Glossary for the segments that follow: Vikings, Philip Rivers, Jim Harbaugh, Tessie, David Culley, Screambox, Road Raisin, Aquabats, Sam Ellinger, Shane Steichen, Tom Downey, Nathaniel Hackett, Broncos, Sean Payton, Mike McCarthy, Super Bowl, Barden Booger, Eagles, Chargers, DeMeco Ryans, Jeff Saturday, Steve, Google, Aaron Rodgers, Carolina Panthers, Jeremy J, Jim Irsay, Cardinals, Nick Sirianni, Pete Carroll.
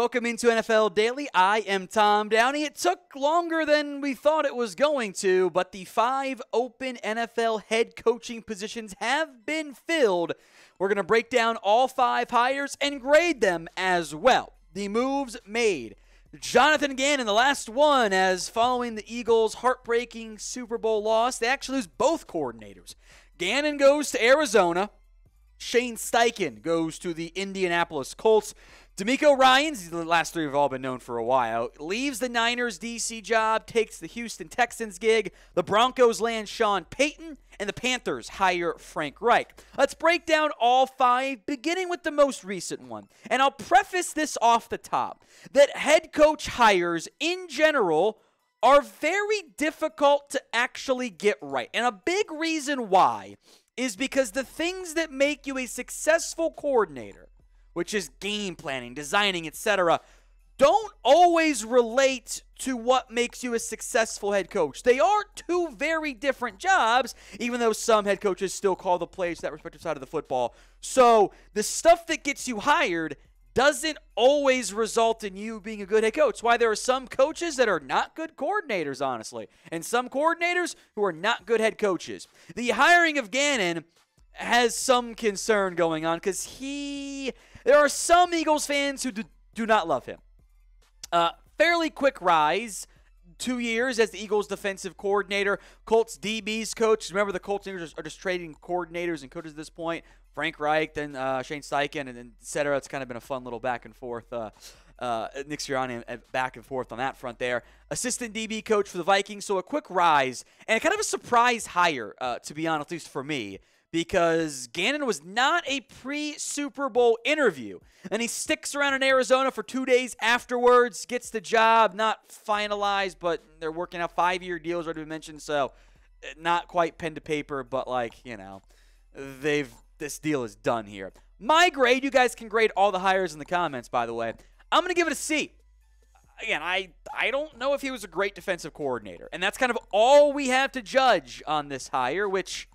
Welcome into NFL Daily. I am Tom Downey. It took longer than we thought it was going to, but the 5 open NFL head coaching positions have been filled. We're going to break down all 5 hires and grade them as well. The moves made. Jonathan Gannon, the last one, as following the Eagles' heartbreaking Super Bowl loss, they actually lose both coordinators. Gannon goes to Arizona. Shane Steichen goes to the Indianapolis Colts. DeMeco Ryans, the last 3 have all been known for a while, leaves the Niners DC job, takes the Houston Texans gig. The Broncos land Sean Payton, and the Panthers hire Frank Reich. Let's break down all 5, beginning with the most recent one. And I'll preface this off the top, that head coach hires in general are very difficult to actually get right. And a big reason why is because the things that make you a successful coordinator, which is game planning, designing, etc., don't always relate to what makes you a successful head coach. They are 2 very different jobs, even though some head coaches still call the plays to that respective side of the football. So the stuff that gets you hired doesn't always result in you being a good head coach. Why there are some coaches that are not good coordinators, honestly, and some coordinators who are not good head coaches. The hiring of Gannon has some concern going on because there are some Eagles fans who do not love him. Fairly quick rise, 2 years as the Eagles defensive coordinator, Colts DB's coach. Remember, the Colts are just trading coordinators and coaches at this point. Frank Reich, then Shane Steichen, and then et cetera. It's kind of been a fun little back and forth. Nick Sirianni back and forth on that front there. Assistant DB coach for the Vikings. So a quick rise and kind of a surprise hire, to be honest, at least for me, because Gannon was not a pre-Super Bowl interview. And he sticks around in Arizona for 2 days afterwards, gets the job, not finalized, but they're working out 5-year deals already mentioned, so not quite pen to paper, but like, you know, this deal is done here. My grade, you guys can grade all the hires in the comments, by the way. I'm going to give it a C. Again, I don't know if he was a great defensive coordinator, and that's kind of all we have to judge on this hire, which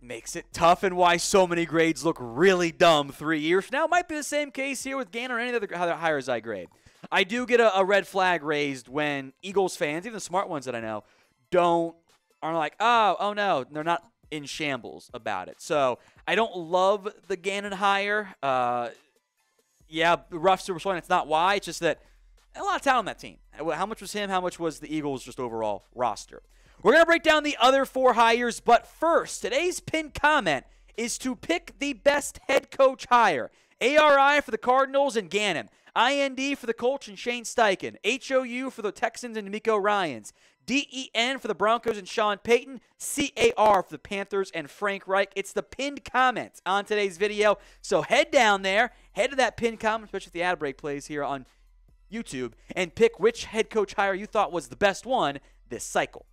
makes it tough, and why so many grades look really dumb 3 years from now. Might be the same case here with Gannon or any other hires I grade. I do get a red flag raised when Eagles fans, even the smart ones that I know, aren't like, oh no, they're not in shambles about it. So I don't love the Gannon hire. Yeah, rough Super Bowl. It's not why. It's just that a lot of talent on that team. How much was him? How much was the Eagles just overall roster? We're going to break down the other 4 hires, but first, today's pinned comment is to pick the best head coach hire. ARI for the Cardinals and Gannon. IND for the Colts and Shane Steichen. HOU for the Texans and DeMeco Ryans. DEN for the Broncos and Sean Payton. CAR for the Panthers and Frank Reich. It's the pinned comment on today's video, so head down there, head to that pinned comment, especially if the ad break plays here on YouTube, and pick which head coach hire you thought was the best one this cycle.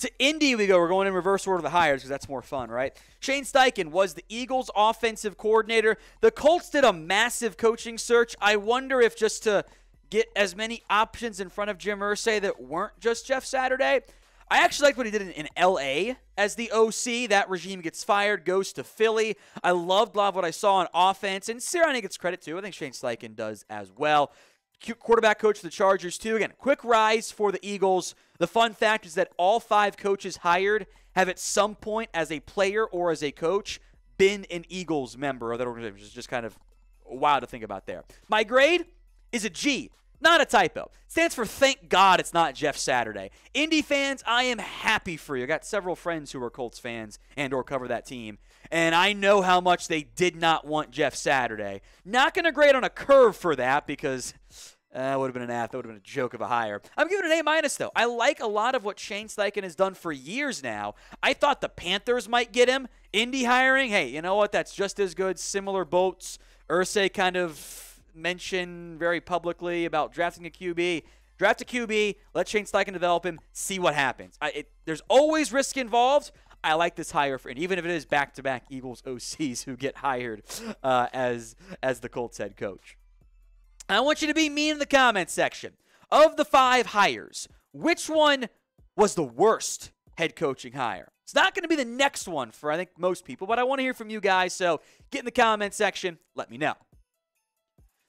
To Indy we go. We're going in reverse order of the hires because that's more fun, right? Shane Steichen was the Eagles' offensive coordinator. The Colts did a massive coaching search. I wonder if just to get as many options in front of Jim Irsay that weren't just Jeff Saturday. I actually liked what he did in L.A. as the OC. That regime gets fired, goes to Philly. I loved a lot of what I saw on offense, and Sirianni gets credit too. I think Shane Steichen does as well. Quarterback coach for the Chargers too. Again, quick rise for the Eagles. The fun fact is that all 5 coaches hired have at some point as a player or as a coach been an Eagles member of that organization, which is just kind of wild to think about there. My grade is a G, not a typo. Stands for thank God it's not Jeff Saturday. Indy fans, I am happy for you. I got several friends who are Colts fans and or cover that team, and I know how much they did not want Jeff Saturday. Not going to grade on a curve for that because that would have been an app. That would have been a joke of a hire. I'm giving it an A-, though. I like a lot of what Shane Steichen has done for years now. I thought the Panthers might get him. Indy hiring, hey, you know what? That's just as good. Similar boats. Irsay kind of mentioned very publicly about drafting a QB. Draft a QB. Let Shane Steichen develop him. See what happens. There's always risk involved. I like this hire for Indy, even if it is back-to-back Eagles OCs who get hired as the Colts head coach. I want you to be mean in the comments section. Of the 5 hires, which one was the worst head coaching hire? It's not going to be the next one for, I think, most people, but I want to hear from you guys, so get in the comments section. Let me know.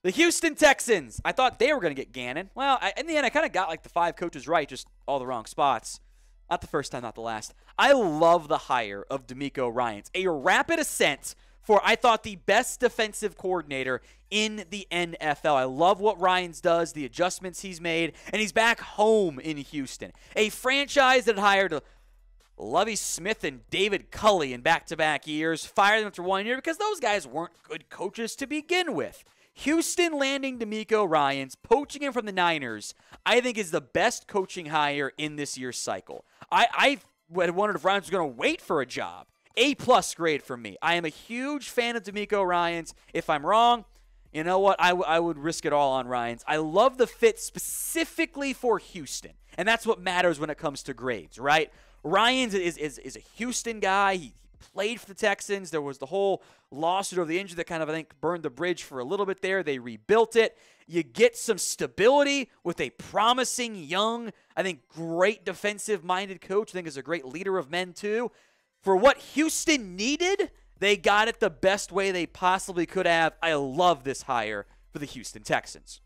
The Houston Texans. I thought they were going to get Gannon. Well, in the end, I kind of got like the five coaches right, just all the wrong spots. Not the first time, not the last. I love the hire of DeMeco Ryans. A rapid ascent for, I thought, the best defensive coordinator in the NFL. I love what Ryans does, the adjustments he's made, and he's back home in Houston. A franchise that hired Lovie Smith and David Culley in back-to-back years, fired them after 1 year because those guys weren't good coaches to begin with. Houston landing DeMeco Ryans, poaching him from the Niners, I think is the best coaching hire in this year's cycle. I had wondered if Ryans was going to wait for a job. A-plus grade for me. I am a huge fan of DeMeco Ryans. If I'm wrong, you know what? I would risk it all on Ryans. I love the fit specifically for Houston, and that's what matters when it comes to grades, right? Ryans is a Houston guy. He played for the Texans. There was the whole lawsuit over the injury that kind of, I think, burned the bridge for a little bit there. They rebuilt it. You get some stability with a promising, young, I think, great defensive-minded coach. I think is a great leader of men, too. For what Houston needed, they got it the best way they possibly could have. I love this hire for the Houston Texans.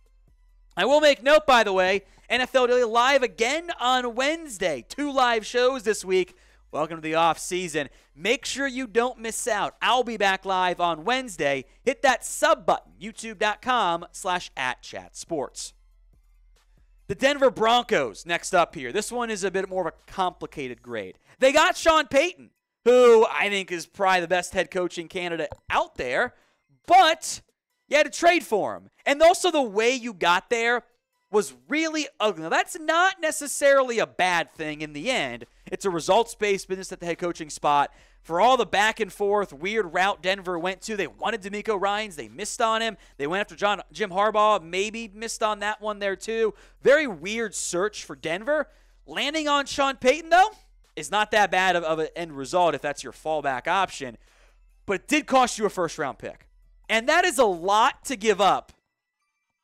I will make note, by the way, NFL Daily Live again on Wednesday. 2 live shows this week. Welcome to the offseason. Make sure you don't miss out. I'll be back live on Wednesday. Hit that sub button, youtube.com/@chatsports. The Denver Broncos next up here. This one is a bit more of a complicated grade. They got Sean Payton, who I think is probably the best head coaching candidate out there, but you had to trade for him. And also the way you got there was really ugly. Now, that's not necessarily a bad thing in the end. It's a results-based business at the head coaching spot. For all the back-and-forth, weird route Denver went to, they wanted DeMeco Ryans. They missed on him. They went after Jim Harbaugh, maybe missed on that one there too. Very weird search for Denver. Landing on Sean Payton, though, is not that bad of an end result if that's your fallback option. But it did cost you a first-round pick. And that is a lot to give up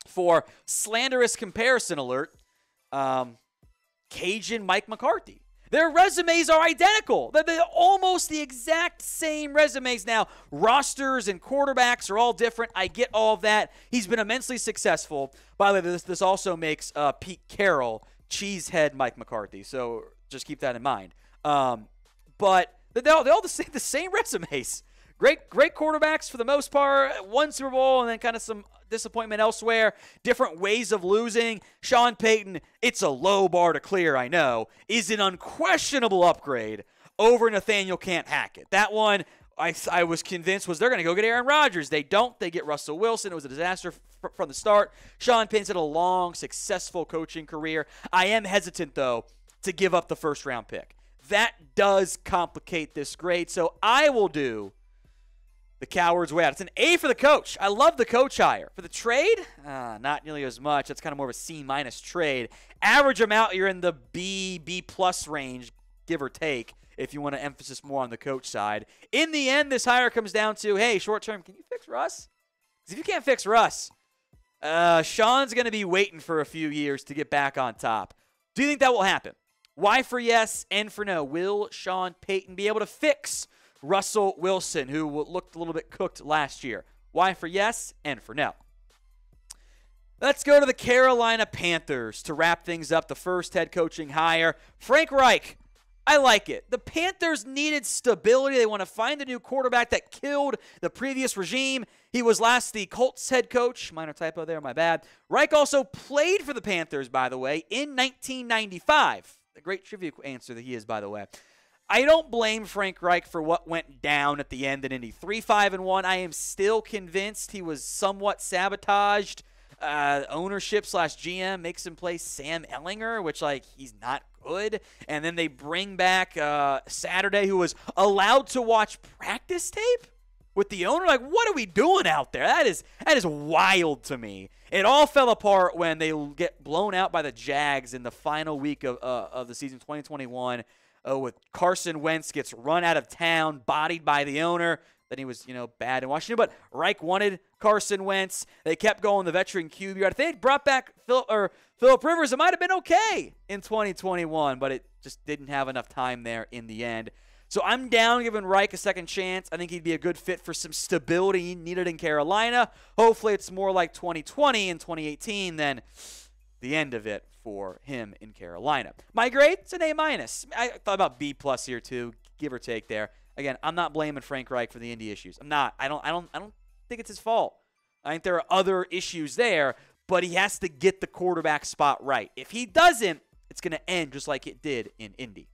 for slanderous comparison alert, Cajun Mike McCarthy. Their resumes are identical. They're almost the exact same resumes now. Rosters and quarterbacks are all different. I get all of that. He's been immensely successful. By the way, this also makes Pete Carroll cheesehead Mike McCarthy, so just keep that in mind. But they're all the same resumes. Great quarterbacks for the most part. One Super Bowl and then kind of some disappointment elsewhere. Different ways of losing. Sean Payton, it's a low bar to clear, I know, is an unquestionable upgrade over Nathaniel Hackett. That one I was convinced was they're going to go get Aaron Rodgers. They don't. They get Russell Wilson. It was a disaster from the start. Sean Payton's had a long, successful coaching career. I am hesitant, though, to give up the first-round pick. That does complicate this grade, so I will do the coward's way out. It's an A for the coach. I love the coach hire. For the trade, not nearly as much. That's kind of more of a C- trade. Average them out, you're in the B+ range, give or take, if you want to emphasis more on the coach side. In the end, this hire comes down to, hey, short term, can you fix Russ? Because if you can't fix Russ, Sean's going to be waiting for a few years to get back on top. Do you think that will happen? Y for yes, N for no. Will Sean Payton be able to fix Russell Wilson, who looked a little bit cooked last year? Y for yes, N for no. Let's go to the Carolina Panthers to wrap things up. The first head coaching hire, Frank Reich. I like it. The Panthers needed stability. They want to find a new quarterback that killed the previous regime. He was last the Colts head coach. Minor typo there, my bad. Reich also played for the Panthers, by the way, in 1995. A great trivia answer that he is, by the way. I don't blame Frank Reich for what went down at the end in Indy. 3-5-1. I am still convinced he was somewhat sabotaged. Ownership/GM makes him play Sam Ellinger, which, like, he's not good. And then they bring back Saturday, who was allowed to watch practice tape with the owner. Like, what are we doing out there? That is wild to me. It all fell apart when they get blown out by the Jags in the final week of the season 2021. With Carson Wentz gets run out of town, bodied by the owner. Then he was, bad in Washington. But Reich wanted Carson Wentz. They kept going the veteran QB. If they had brought back Philip Rivers, it might have been okay in 2021, but it just didn't have enough time there in the end. So I'm down giving Reich a second chance. I think he'd be a good fit for some stability needed in Carolina. Hopefully it's more like 2020 and 2018 than the end of it for him in Carolina. My grade? It's an A-. I thought about B+ here too, give or take there. Again, I'm not blaming Frank Reich for the Indy issues. I'm not. I don't think it's his fault. I think there are other issues there, but he has to get the quarterback spot right. If he doesn't, it's going to end just like it did in Indy.